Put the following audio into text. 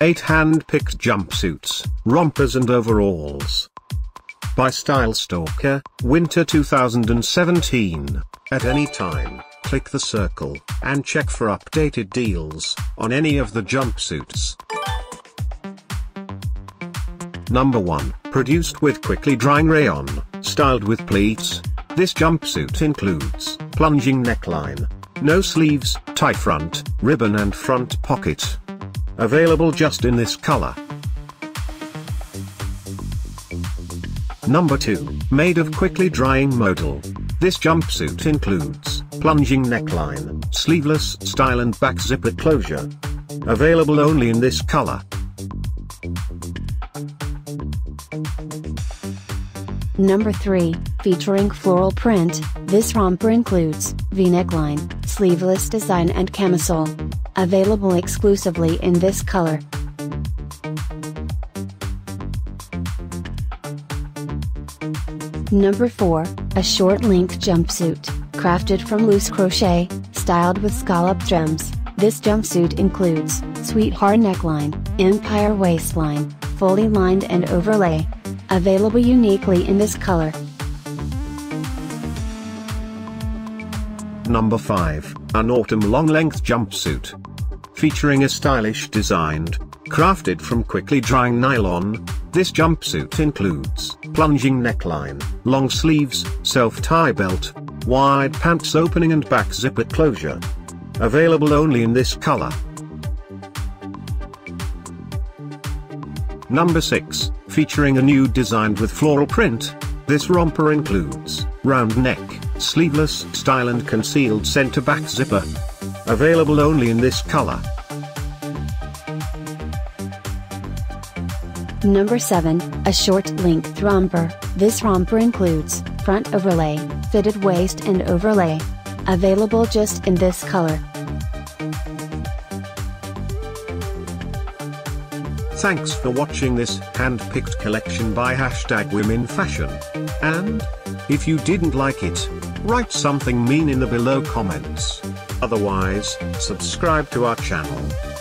8 hand-picked jumpsuits, rompers and overalls. By Style Stalker, Winter 2017. At any time, click the circle, and check for updated deals on any of the jumpsuits. Number 1. Produced with quickly drying rayon, styled with pleats. This jumpsuit includes plunging neckline, no sleeves, tie front, ribbon and front pocket. Available just in this color. Number 2. Made of quickly drying modal. This jumpsuit includes plunging neckline, sleeveless style and back zipper closure. Available only in this color. Number 3. Featuring floral print, this romper includes V-neckline, sleeveless design and camisole. Available exclusively in this color. Number 4. A short length jumpsuit, crafted from loose crochet, styled with scallop trims. This jumpsuit includes sweetheart neckline, empire waistline, fully lined and overlay. Available uniquely in this color. Number 5. An autumn long length jumpsuit. Featuring a stylish designed, crafted from quickly drying nylon, this jumpsuit includes plunging neckline, long sleeves, self-tie belt, wide pants opening and back zipper closure. Available only in this color. Number 6. Featuring a nude design with floral print, this romper includes round neck, sleeveless style and concealed center back zipper. Available only in this color. Number 7. A short length romper. This romper includes front overlay, fitted waist and overlay. Available just in this color. Thanks for watching this hand-picked collection by #WomenFashion. And if you didn't like it, write something mean in the below comments. Otherwise, subscribe to our channel.